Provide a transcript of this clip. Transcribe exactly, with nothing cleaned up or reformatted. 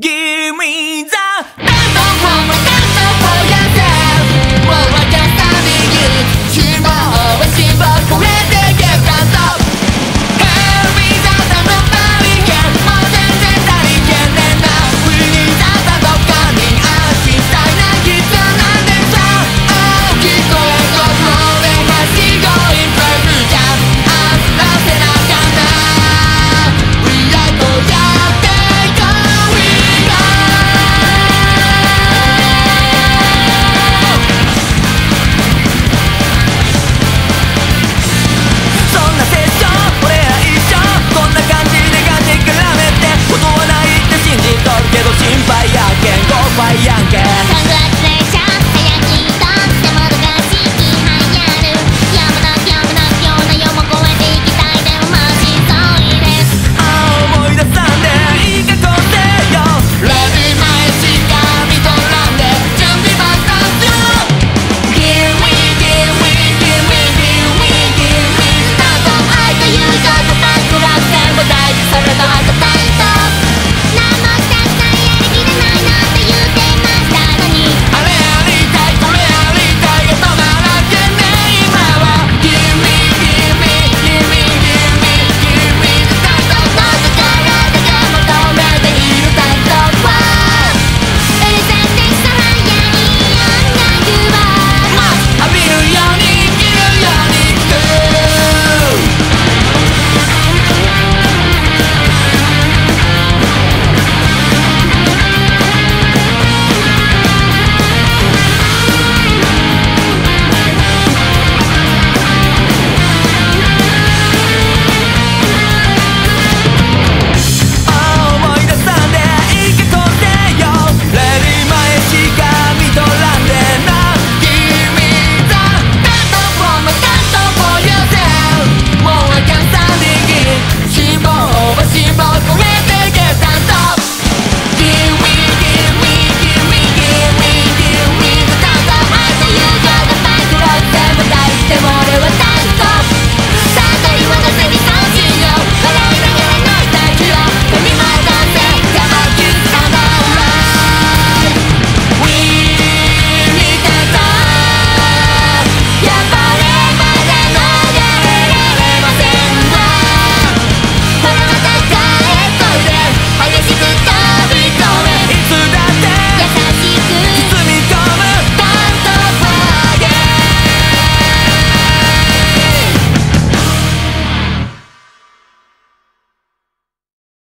Give me the